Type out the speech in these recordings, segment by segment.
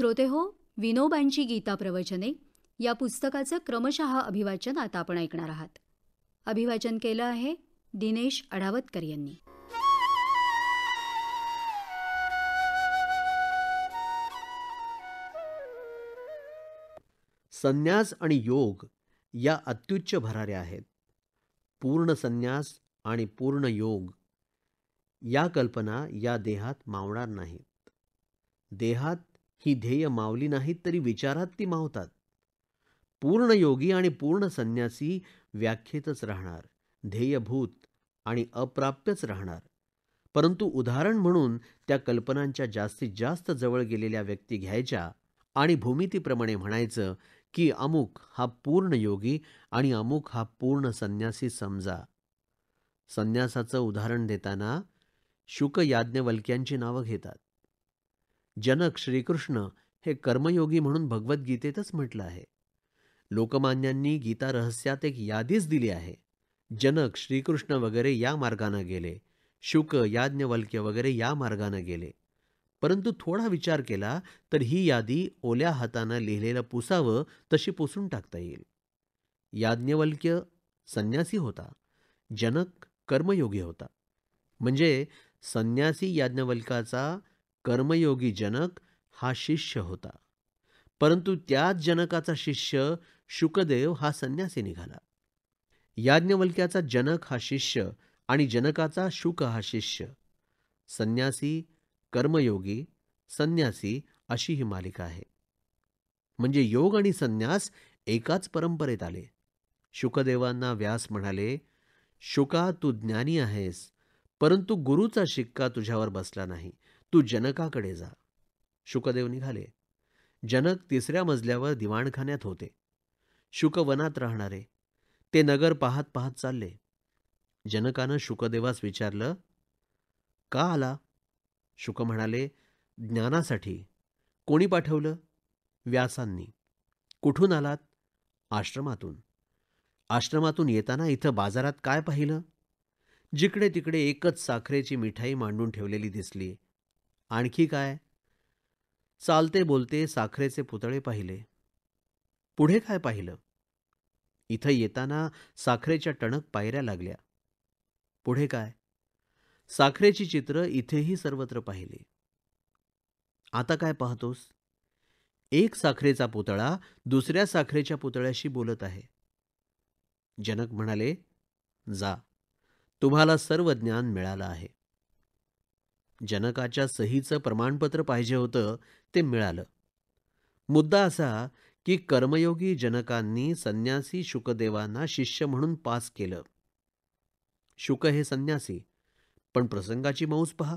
श्रोते हो, विनोबांची गीता प्रवचने या पुस्तकाचं क्रमशः अभिवाचन आता आपण ऐकणार आहात. अभिवाचन केलं आहे दिनेश अढावतकर यांनी. संन्यास आणि योग या अत्युच्च भराऱ्या आहेत. पूर्ण संन्यास आणि पूर्ण योग या कल्पना या देहात मावणार नाहीत. देहात ही ध्येय मावली नाहीत तरी विचारात ती मावतात. पूर्ण योगी आणि पूर्ण संन्यासी व्याख्येतच राहणार, ध्येयभूत आणि अप्राप्यच राहणार. परंतु उदाहरण म्हणून त्या कल्पनांच्या जास्तीत जास्त जवळ गेलेल्या व्यक्ती घ्यायच्या आणि भूमितीप्रमाणे म्हणायचं की अमुक हा पूर्ण योगी आणि अमुक हा पूर्ण संन्यासी समजा. संन्यासाचं उदाहरण देताना शुक याज्ञवल्क्यांची नावं घेतात. जनक श्रीकृष्ण हे कर्मयोगी म्हणून भगवद्गीतेतच म्हटलं आहे. लोकमान्यांनी गीता रहस्यात एक यादीच दिली आहे. जनक श्रीकृष्ण वगैरे या मार्गानं गेले, शुक याज्ञवल्क्य वगैरे या मार्गानं गेले. परंतु थोडा विचार केला तर ही यादी ओल्या हातानं लिहिलेलं पुसावं तशी पुसून टाकता येईल. याज्ञवल्क्य संन्यासी होता, जनक कर्मयोगी होता. म्हणजे संन्यासी याज्ञवल्क्याचा कर्मयोगी जनक हा शिष्य होता. परंतु त्याच जनकाचा शिष्य शुकदेव हा संन्यासी निघाला. याज्ञवल्क्याचा जनक हा शिष्य आणि जनकाचा शुक हा शिष्य. संन्यासी कर्मयोगी संन्यासी अशी ही मालिका आहे. म्हणजे योग आणि संन्यास एकाच परंपरेत आले. शुकदेवांना व्यास म्हणाले, शुका तू ज्ञानी आहेस परंतु गुरुचा शिक्का तुझ्यावर बसला नाही, तू जनकाकडे जा. शुकदेव निघाले. जनक तिसऱ्या मजल्यावर दिवाणखान्यात होते. शुक वनात राहणारे. ते नगर पाहत पाहत चालले. जनकानं शुकदेवास विचारलं, का आला? शुक म्हणाले, ज्ञानासाठी. कोणी पाठवलं? व्यासांनी. कुठून आलात? आश्रमातून. आश्रमातून येताना इथं बाजारात काय पाहिलं? जिकडे तिकडे एकच साखरेची मिठाई मांडून ठेवलेली दिसली. आणखी काय? चालते बोलते साखरेचे पुतळे पाहिले. पुढे काय पाहिलं? इथं येताना साखरेच्या टणक पायऱ्या लागल्या. पुढे काय? साखरेची चित्र इथेही सर्वत्र पाहिली. आता काय पाहतोस? एक साखरेचा पुतळा दुसऱ्या साखरेच्या पुतळ्याशी बोलत आहे. जनक म्हणाले, जा, तुम्हाला सर्व ज्ञान मिळालं आहे. जनकाच्या सहीचं प्रमाणपत्र पाहिजे होतं, ते मिळालं. मुद्दा असा की कर्मयोगी जनकांनी संन्यासी शुकदेवांना शिष्य म्हणून पास केलं. शुक हे संन्यासी, पण प्रसंगाची मौज पहा.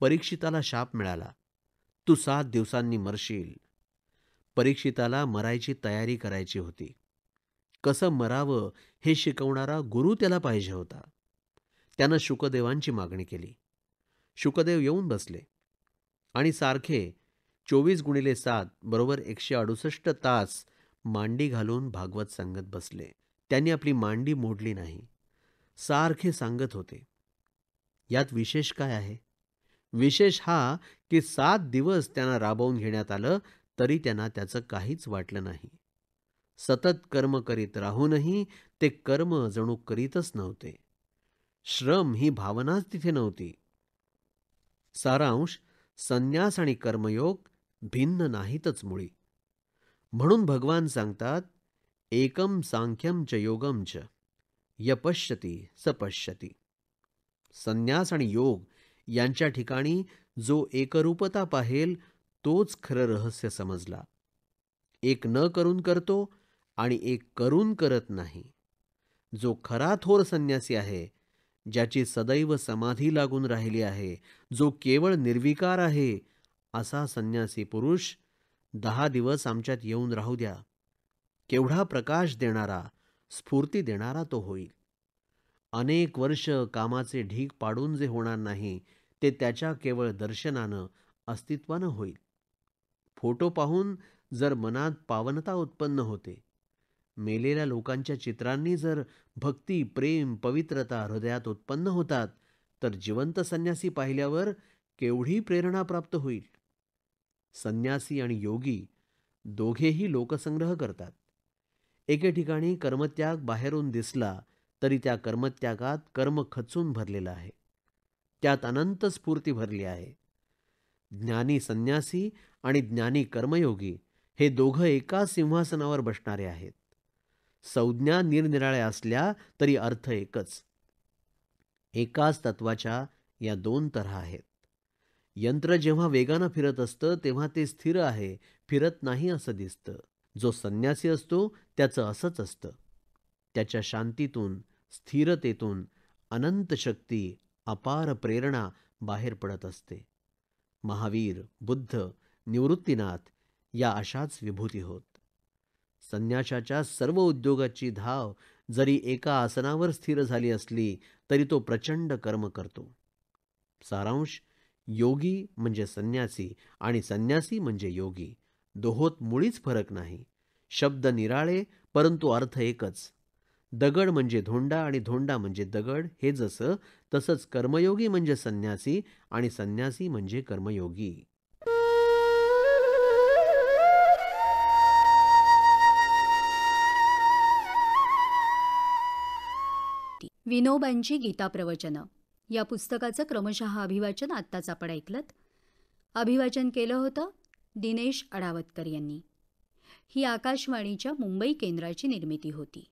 परीक्षिताला शाप मिळाला, तू 7 दिवसांनी मरशील. परीक्षिताला मरायची तयारी करायची होती. कसं मरावं हे शिकवणारा गुरु त्याला पाहिजे होता. त्यानं शुकदेवांची मागणी केली. शुकदेव येऊन बसले आणि सारखे 24 × 7 = 168 तास मांडी घालून भागवत सांगत बसले. त्यांनी आपली मांडी मोडली नाही, सारखे सांगत होते. यात विशेष काय आहे? विशेष हा की 7 दिवस त्यांना राबवून घेण्यात आलं तरी त्यांना त्याचं काहीच वाटलं नाही. सतत कर्म करीत राहूनही ते कर्म जणू करीतच नव्हते. श्रम ही भावनाच तिथे नव्हती. सारांश, संन्यास आणि कर्मयोग भिन्न नाहीतच मुळी. म्हणून भगवान सांगतात, एकम सांख्यम च योगम च यपश्यती सपश्यती. संन्यास आणि योग यांच्या ठिकाणी जो एकरूपता पाहेल तोच खरं रहस्य समजला. एक न करून करतो आणि एक करून करत नाही. जो खरा थोर संन्यासी आहे, ज्याची सदैव समाधी लागून राहिली आहे, जो केवळ निर्विकार आहे, असा संन्यासी पुरुष 10 दिवस आमच्यात येऊन राहू द्या. केवढा प्रकाश देणारा, स्फूर्ती देणारा तो होईल. अनेक वर्ष कामाचे ढीग पाडून जे होणार नाही ते त्याच्या केवळ दर्शनानं, अस्तित्वानं होईल. फोटो पाहून जर मनात पावनता उत्पन्न होते, मेलेल्या लोकांच्या चित्रांनी जर भक्ती, प्रेम, पवित्रता हृदयात उत्पन्न होतात, तर जिवंत संन्यासी पाहिल्यावर केवढी प्रेरणा प्राप्त होईल. संन्यासी आणि योगी दोघेही लोकसंग्रह करतात. एके ठिकाणी कर्मत्याग बाहेरून दिसला तरी त्या कर्मत्यागात कर्म खचून भरलेला आहे, त्यात अनंत स्फूर्ती भरली आहे. ज्ञानी संन्यासी आणि ज्ञानी कर्मयोगी हे दोघं एका सिंहासनावर बसणारे आहेत. संज्ञा निरनिराळ्या असल्या तरी अर्थ एकच. एकाच तत्वाच्या या दोन तऱ्हा आहेत. यंत्र जेव्हा वेगानं फिरत असतं तेव्हा ते स्थिर आहे, फिरत नाही असं दिसतं. जो संन्यासी असतो त्याचं असंच असतं. त्याच्या शांतीतून, स्थिरतेतून अनंत शक्ती, अपार प्रेरणा बाहेर पडत असते. महावीर, बुद्ध, निवृत्तिनाथ या अशाच विभूती होत. संन्याशाच्या सर्व उद्योगाची धाव जरी एका आसनावर स्थिर झाली असली तरी तो प्रचंड कर्म करतो. सारांश, योगी म्हणजे संन्यासी आणि संन्यासी म्हणजे योगी, दोहोत मुळीच फरक नाही. शब्द निराळे परंतु अर्थ एकच. दगड म्हणजे धोंडा आणि धोंडा म्हणजे दगड हे जसं, तसंच कर्मयोगी म्हणजे संन्यासी आणि संन्यासी म्हणजे कर्मयोगी. विनोबांची गीता प्रवचनं या पुस्तकाचं क्रमशः अभिवाचन आत्ताच आपण ऐकलत. अभिवाचन केलं होतं दिनेश अढावतकर यांनी. ही आकाशवाणीच्या मुंबई केंद्राची निर्मिती होती.